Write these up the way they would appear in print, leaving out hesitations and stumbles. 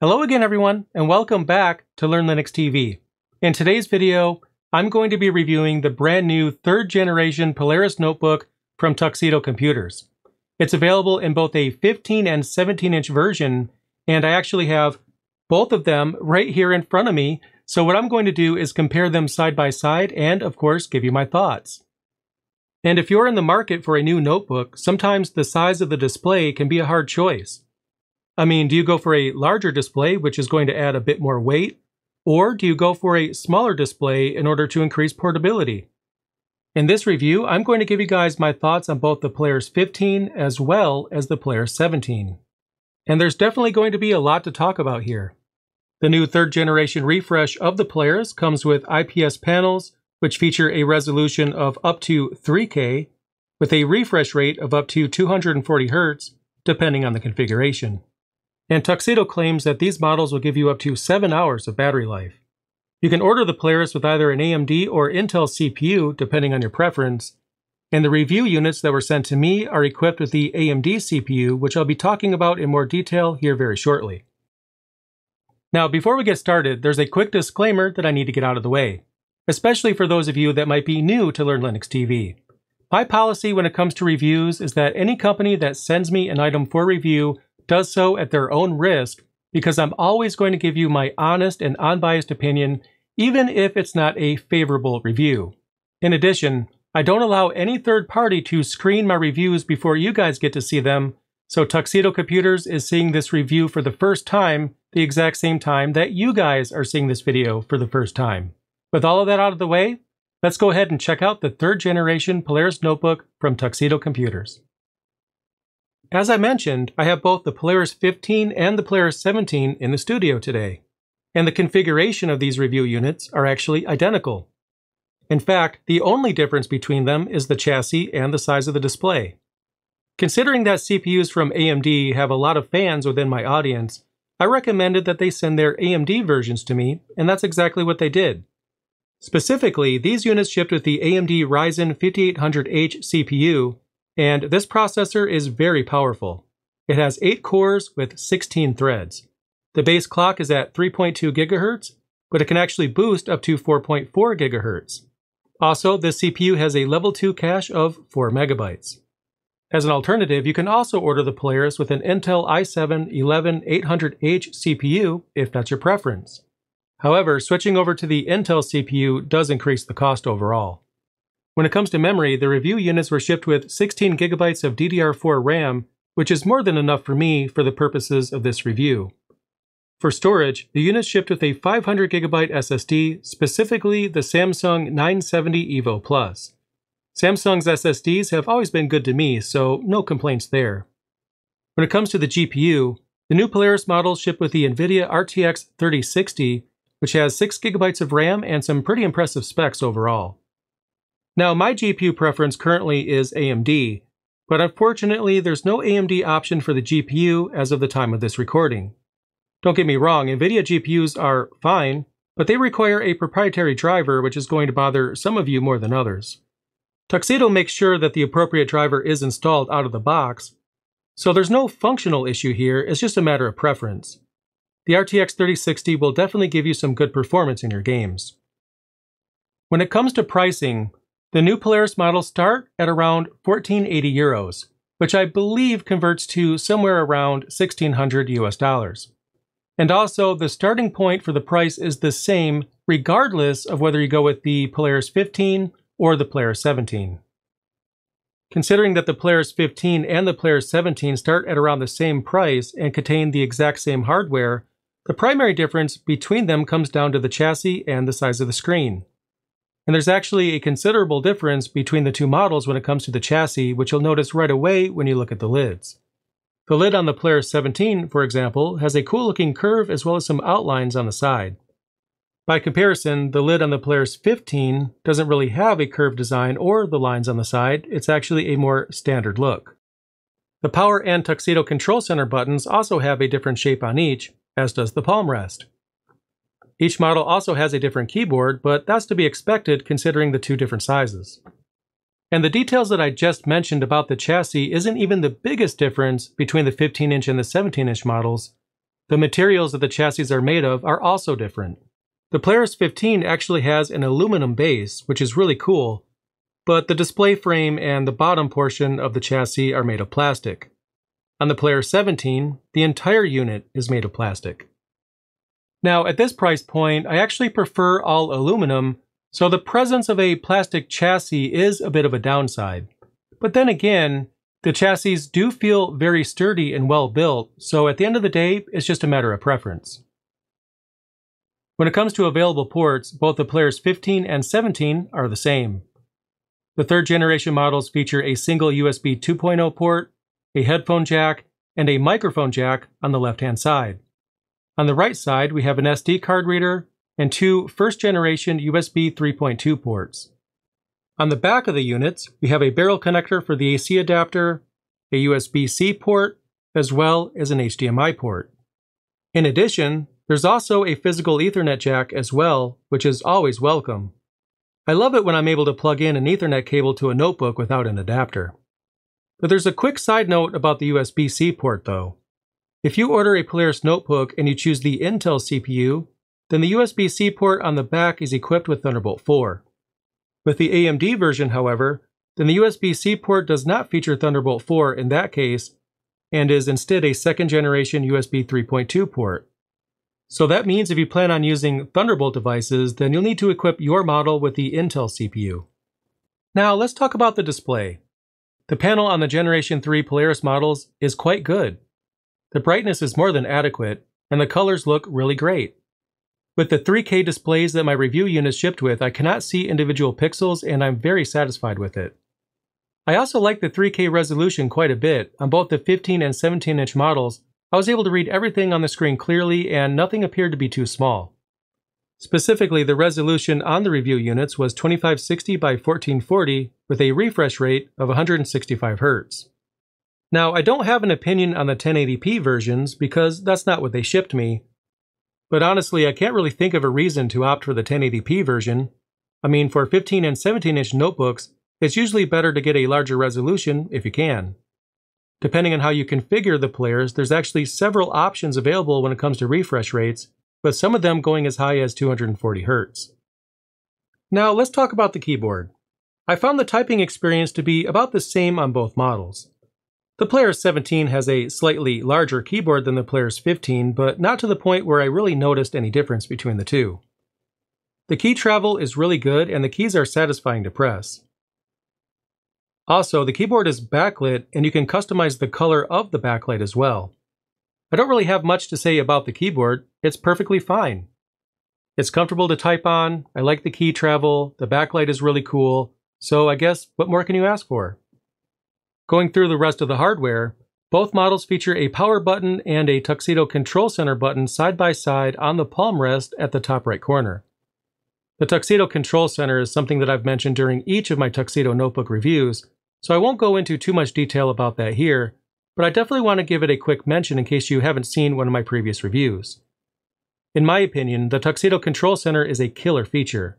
Hello again everyone, and welcome back to Learn Linux TV. In today's video, I'm going to be reviewing the brand new 3rd generation Polaris notebook from Tuxedo Computers. It's available in both a 15 and 17 inch version, and I actually have both of them right here in front of me. So what I'm going to do is compare them side by side and of course give you my thoughts. And if you're in the market for a new notebook, sometimes the size of the display can be a hard choice. I mean, do you go for a larger display, which is going to add a bit more weight? Or do you go for a smaller display in order to increase portability? In this review, I'm going to give you guys my thoughts on both the Polaris 15 as well as the Polaris 17. And there's definitely going to be a lot to talk about here. The new 3rd generation refresh of the Polaris comes with IPS panels, which feature a resolution of up to 3K, with a refresh rate of up to 240 Hz, depending on the configuration. And Tuxedo claims that these models will give you up to 7 hours of battery life. You can order the Polaris with either an AMD or Intel CPU, depending on your preference, and the review units that were sent to me are equipped with the AMD CPU, which I'll be talking about in more detail here very shortly. Now, before we get started, there's a quick disclaimer that I need to get out of the way, especially for those of you that might be new to Learn Linux TV. My policy when it comes to reviews is that any company that sends me an item for review does so at their own risk, because I'm always going to give you my honest and unbiased opinion, even if it's not a favorable review. In addition, I don't allow any third party to screen my reviews before you guys get to see them, so Tuxedo Computers is seeing this review for the first time the exact same time that you guys are seeing this video for the first time. With all of that out of the way, let's go ahead and check out the 3rd generation Polaris notebook from Tuxedo Computers. As I mentioned, I have both the Polaris 15 and the Polaris 17 in the studio today, and the configuration of these review units are actually identical. In fact, the only difference between them is the chassis and the size of the display. Considering that CPUs from AMD have a lot of fans within my audience, I recommended that they send their AMD versions to me, and that's exactly what they did. Specifically, these units shipped with the AMD Ryzen 5800H CPU, and this processor is very powerful. It has 8 cores with 16 threads. The base clock is at 3.2 GHz, but it can actually boost up to 4.4 GHz. Also, this CPU has a level 2 cache of 4 MB. As an alternative, you can also order the Polaris with an Intel i7-11800H CPU if that's your preference. However, switching over to the Intel CPU does increase the cost overall. When it comes to memory, the review units were shipped with 16 gigabytes of DDR4 RAM, which is more than enough for me for the purposes of this review. For storage, the units shipped with a 500 gigabyte SSD, specifically the Samsung 970 EVO Plus. Samsung's SSDs have always been good to me, so no complaints there. When it comes to the GPU, the new Polaris models ship with the NVIDIA RTX 3060, which has 6 gigabytes of RAM and some pretty impressive specs overall. Now, my GPU preference currently is AMD, but unfortunately there's no AMD option for the GPU as of the time of this recording. Don't get me wrong, NVIDIA GPUs are fine, but they require a proprietary driver, which is going to bother some of you more than others. Tuxedo makes sure that the appropriate driver is installed out of the box, so there's no functional issue here, it's just a matter of preference. The RTX 3060 will definitely give you some good performance in your games. When it comes to pricing, the new Polaris models start at around €1,480, which I believe converts to somewhere around $1,600. And also, the starting point for the price is the same regardless of whether you go with the Polaris 15 or the Polaris 17. Considering that the Polaris 15 and the Polaris 17 start at around the same price and contain the exact same hardware, the primary difference between them comes down to the chassis and the size of the screen. And there's actually a considerable difference between the two models when it comes to the chassis, which you'll notice right away when you look at the lids. The lid on the Polaris 17, for example, has a cool-looking curve as well as some outlines on the side. By comparison, the lid on the Polaris 15 doesn't really have a curved design or the lines on the side, it's actually a more standard look. The power and Tuxedo Control Center buttons also have a different shape on each, as does the palm rest. Each model also has a different keyboard, but that's to be expected considering the two different sizes. And the details that I just mentioned about the chassis isn't even the biggest difference between the 15-inch and the 17-inch models. The materials that the chassis are made of are also different. The Polaris 15 actually has an aluminum base, which is really cool, but the display frame and the bottom portion of the chassis are made of plastic. On the Polaris 17, the entire unit is made of plastic. Now, at this price point, I actually prefer all aluminum, so the presence of a plastic chassis is a bit of a downside. But then again, the chassis do feel very sturdy and well built, so at the end of the day, it's just a matter of preference. When it comes to available ports, both the Polaris 15 and 17 are the same. The third generation models feature a single USB 2.0 port, a headphone jack, and a microphone jack on the left-hand side. On the right side, we have an SD card reader and two first-generation USB 3.2 ports. On the back of the units, we have a barrel connector for the AC adapter, a USB-C port, as well as an HDMI port. In addition, there's also a physical Ethernet jack as well, which is always welcome. I love it when I'm able to plug in an Ethernet cable to a notebook without an adapter. But there's a quick side note about the USB-C port though. If you order a Polaris notebook and you choose the Intel CPU, then the USB-C port on the back is equipped with Thunderbolt 4. With the AMD version, however, then the USB-C port does not feature Thunderbolt 4 in that case, and is instead a second-generation USB 3.2 port. So that means if you plan on using Thunderbolt devices, then you'll need to equip your model with the Intel CPU. Now let's talk about the display. The panel on the Generation 3 Polaris models is quite good. The brightness is more than adequate, and the colors look really great. With the 3K displays that my review unit shipped with, I cannot see individual pixels, and I'm very satisfied with it. I also like the 3K resolution quite a bit. On both the 15 and 17-inch models, I was able to read everything on the screen clearly, and nothing appeared to be too small. Specifically, the resolution on the review units was 2560 by 1440 with a refresh rate of 165 Hz. Now, I don't have an opinion on the 1080p versions because that's not what they shipped me. But honestly, I can't really think of a reason to opt for the 1080p version. I mean, for 15 and 17-inch notebooks, it's usually better to get a larger resolution if you can. Depending on how you configure the Polaris, there's actually several options available when it comes to refresh rates, but some of them going as high as 240 Hz. Now, let's talk about the keyboard. I found the typing experience to be about the same on both models. The Polaris 17 has a slightly larger keyboard than the Polaris 15, but not to the point where I really noticed any difference between the two. The key travel is really good, and the keys are satisfying to press. Also, the keyboard is backlit, and you can customize the color of the backlight as well. I don't really have much to say about the keyboard. It's perfectly fine. It's comfortable to type on, I like the key travel, the backlight is really cool, so I guess what more can you ask for? Going through the rest of the hardware, both models feature a power button and a Tuxedo Control Center button side by side on the palm rest at the top right corner. The Tuxedo Control Center is something that I've mentioned during each of my Tuxedo notebook reviews, so I won't go into too much detail about that here, but I definitely want to give it a quick mention in case you haven't seen one of my previous reviews. In my opinion, the Tuxedo Control Center is a killer feature.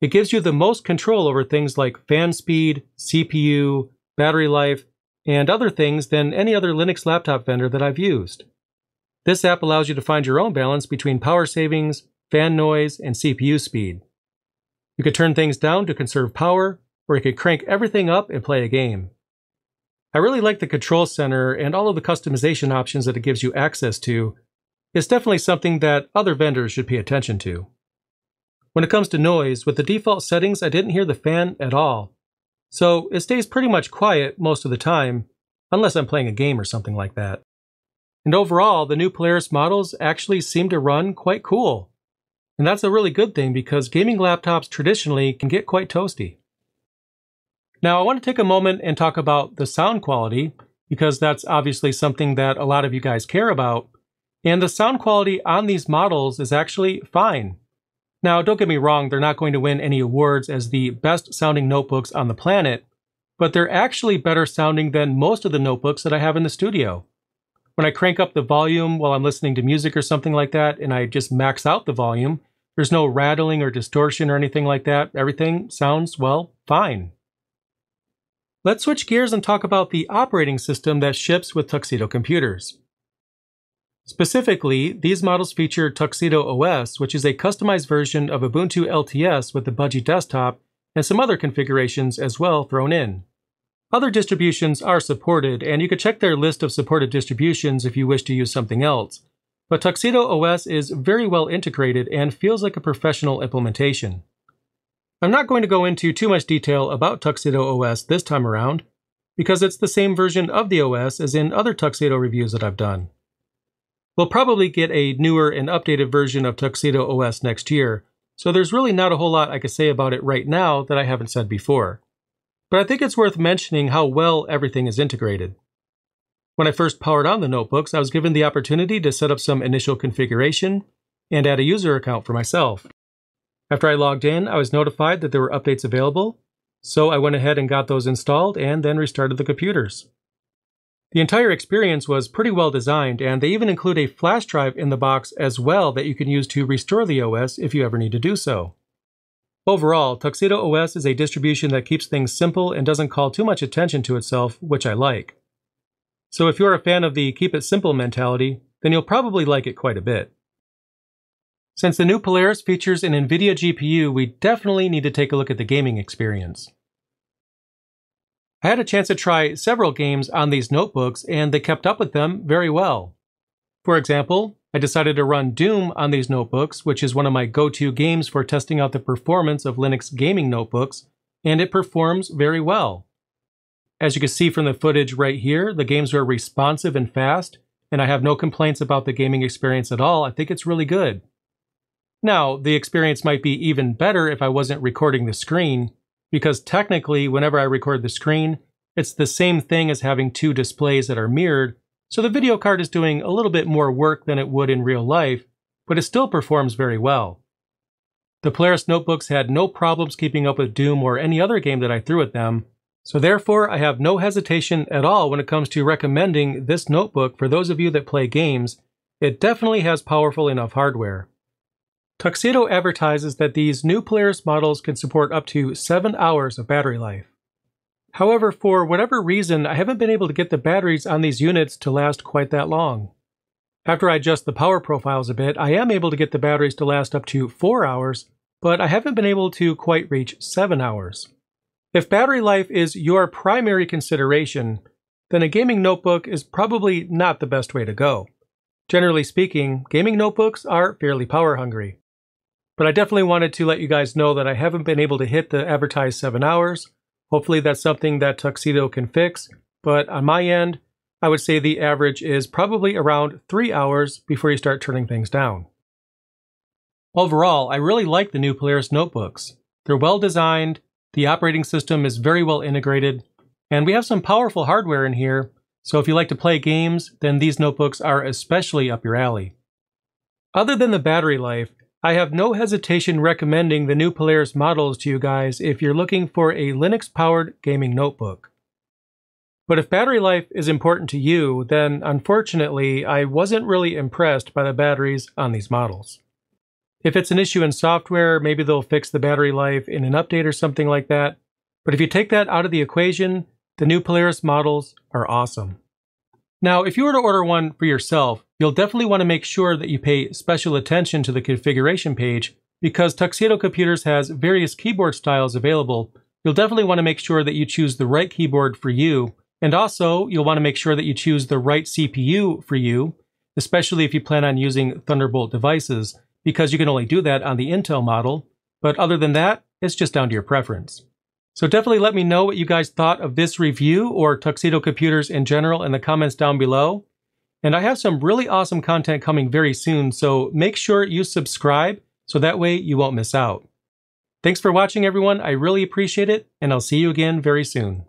It gives you the most control over things like fan speed, CPU, battery life, and other things than any other Linux laptop vendor that I've used. This app allows you to find your own balance between power savings, fan noise, and CPU speed. You could turn things down to conserve power, or you could crank everything up and play a game. I really like the Control Center and all of the customization options that it gives you access to. It's definitely something that other vendors should pay attention to. When it comes to noise, with the default settings, I didn't hear the fan at all. So it stays pretty much quiet most of the time, unless I'm playing a game or something like that. And overall, the new Polaris models actually seem to run quite cool. And that's a really good thing because gaming laptops traditionally can get quite toasty. Now I want to take a moment and talk about the sound quality, because that's obviously something that a lot of you guys care about. And the sound quality on these models is actually fine. Now, don't get me wrong, they're not going to win any awards as the best sounding notebooks on the planet, but they're actually better sounding than most of the notebooks that I have in the studio. When I crank up the volume while I'm listening to music or something like that, and I just max out the volume, There's no rattling or distortion or anything like that. Everything sounds, well, fine. Let's switch gears and talk about the operating system that ships with Tuxedo computers. Specifically, these models feature Tuxedo OS, which is a customized version of Ubuntu LTS with the Budgie desktop and some other configurations as well thrown in. Other distributions are supported, and you can check their list of supported distributions if you wish to use something else. But Tuxedo OS is very well integrated and feels like a professional implementation. I'm not going to go into too much detail about Tuxedo OS this time around, because it's the same version of the OS as in other Tuxedo reviews that I've done. We'll probably get a newer and updated version of Tuxedo OS next year, so there's really not a whole lot I could say about it right now that I haven't said before. But I think it's worth mentioning how well everything is integrated. When I first powered on the notebooks, I was given the opportunity to set up some initial configuration and add a user account for myself. After I logged in, I was notified that there were updates available, so I went ahead and got those installed and then restarted the computers. The entire experience was pretty well designed, and they even include a flash drive in the box as well that you can use to restore the OS if you ever need to do so. Overall, Tuxedo OS is a distribution that keeps things simple and doesn't call too much attention to itself, which I like. So if you're a fan of the keep it simple mentality, then you'll probably like it quite a bit. Since the new Polaris features an NVIDIA GPU, we definitely need to take a look at the gaming experience. I had a chance to try several games on these notebooks, and they kept up with them very well. For example, I decided to run Doom on these notebooks, which is one of my go-to games for testing out the performance of Linux gaming notebooks, and it performs very well. As you can see from the footage right here, the games were responsive and fast, and I have no complaints about the gaming experience at all. I think it's really good. Now, the experience might be even better if I wasn't recording the screen, because technically, whenever I record the screen, it's the same thing as having two displays that are mirrored, so the video card is doing a little bit more work than it would in real life, but it still performs very well. The Polaris notebooks had no problems keeping up with Doom or any other game that I threw at them, so therefore, I have no hesitation at all when it comes to recommending this notebook for those of you that play games. It definitely has powerful enough hardware. Tuxedo advertises that these new Polaris models can support up to 7 hours of battery life. However, for whatever reason, I haven't been able to get the batteries on these units to last quite that long. After I adjust the power profiles a bit, I am able to get the batteries to last up to 4 hours, but I haven't been able to quite reach 7 hours. If battery life is your primary consideration, then a gaming notebook is probably not the best way to go. Generally speaking, gaming notebooks are fairly power hungry. But I definitely wanted to let you guys know that I haven't been able to hit the advertised 7 hours. Hopefully that's something that Tuxedo can fix, but on my end, I would say the average is probably around 3 hours before you start turning things down. Overall, I really like the new Polaris notebooks. They're well designed. The operating system is very well integrated, and we have some powerful hardware in here, so if you like to play games, then these notebooks are especially up your alley. Other than the battery life, I have no hesitation recommending the new Polaris models to you guys if you're looking for a Linux-powered gaming notebook. But if battery life is important to you, then unfortunately, I wasn't really impressed by the batteries on these models. If it's an issue in software, maybe they'll fix the battery life in an update or something like that. But if you take that out of the equation, the new Polaris models are awesome. Now, if you were to order one for yourself, you'll definitely want to make sure that you pay special attention to the configuration page, because Tuxedo Computers has various keyboard styles available. You'll definitely want to make sure that you choose the right keyboard for you. And also, you'll want to make sure that you choose the right CPU for you, especially if you plan on using Thunderbolt devices, because you can only do that on the Intel model, but other than that, it's just down to your preference. So definitely let me know what you guys thought of this review or Tuxedo Computers in general in the comments down below. And I have some really awesome content coming very soon, so make sure you subscribe so that way you won't miss out. Thanks for watching, everyone. I really appreciate it, and I'll see you again very soon.